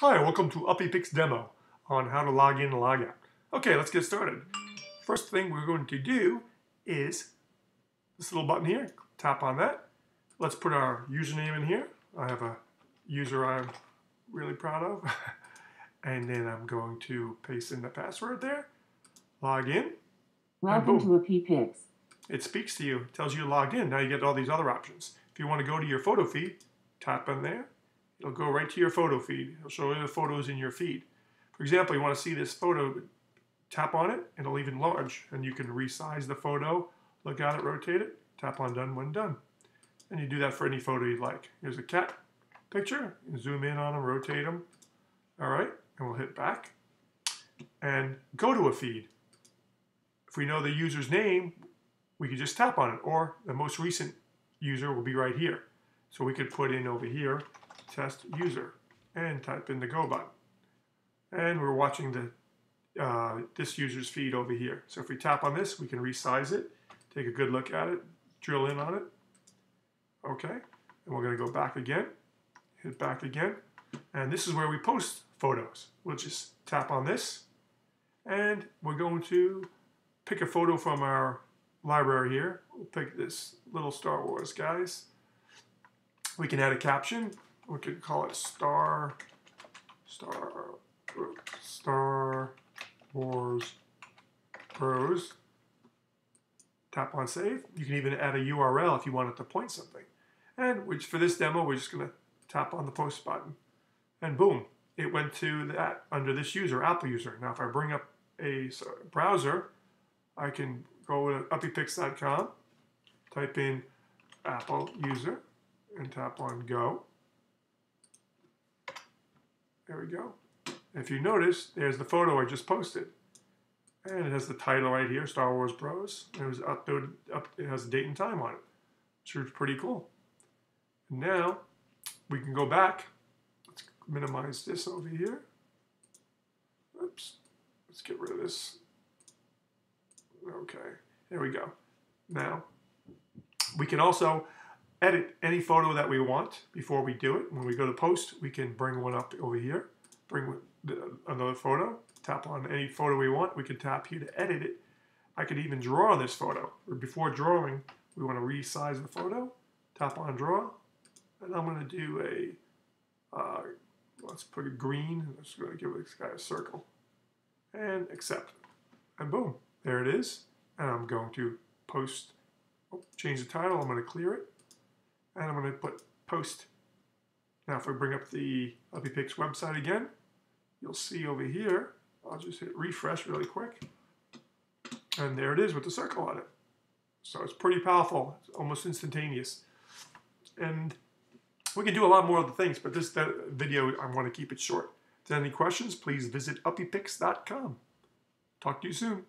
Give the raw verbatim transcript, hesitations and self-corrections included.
Hi, welcome to UppyPix demo on how to log in and log out. Okay, let's get started. First thing we're going to do is this little button here. Tap on that. Let's put our username in here. I have a user I'm really proud of. And then I'm going to paste in the password there. Log in. Welcome to UppyPix. It speaks to you. It tells you logged in. Now you get all these other options. If you want to go to your photo feed, tap on there. It'll go right to your photo feed. It'll show you the photos in your feed. For example, you want to see this photo, tap on it, and it'll even enlarge. And you can resize the photo, look at it, rotate it, tap on done when done. And you do that for any photo you'd like. Here's a cat picture. You can zoom in on them, rotate them. All right, and we'll hit back. And go to a feed. If we know the user's name, we could just tap on it, or the most recent user will be right here. So we could put in over here, test user, and type in the go button. And we're watching the, uh, this user's feed over here. So if we tap on this, we can resize it, take a good look at it, drill in on it. Okay, and we're gonna go back again, hit back again. And this is where we post photos. We'll just tap on this, and we're going to pick a photo from our library here. We'll pick this little Star Wars guys. We can add a caption. We could call it Star Star Star Wars Bros. Tap on save. You can even add a U R L if you wanted to point something. And which for this demo, we're just gonna tap on the post button. And boom, it went to that under this user, Apple user. Now if I bring up a browser, I can go to uppypix dot com, type in Apple user, and tap on go. There we go. If you notice, there's the photo I just posted. And it has the title right here, Star Wars Bros. It was uploaded, up, it has a date and time on it, which is pretty cool. And now we can go back. Let's minimize this over here. Oops. Let's get rid of this. Okay, there we go. Now, we can also edit any photo that we want before we do it. When we go to post, we can bring one up over here, bring another photo, tap on any photo we want. We can tap here to edit it. I could even draw this photo. Before drawing, we want to resize the photo, tap on draw, and I'm going to do a, uh, let's put a green, I'm just going to give this guy a circle, and accept, and boom. There it is, and I'm going to post, oh, change the title, I'm going to clear it, and I'm going to put post. Now if I bring up the UppyPix website again, you'll see over here, I'll just hit refresh really quick, and there it is with the circle on it. So it's pretty powerful, it's almost instantaneous. And we can do a lot more other things, but this video, I want to keep it short. If there are any questions, please visit uppypix dot com. Talk to you soon.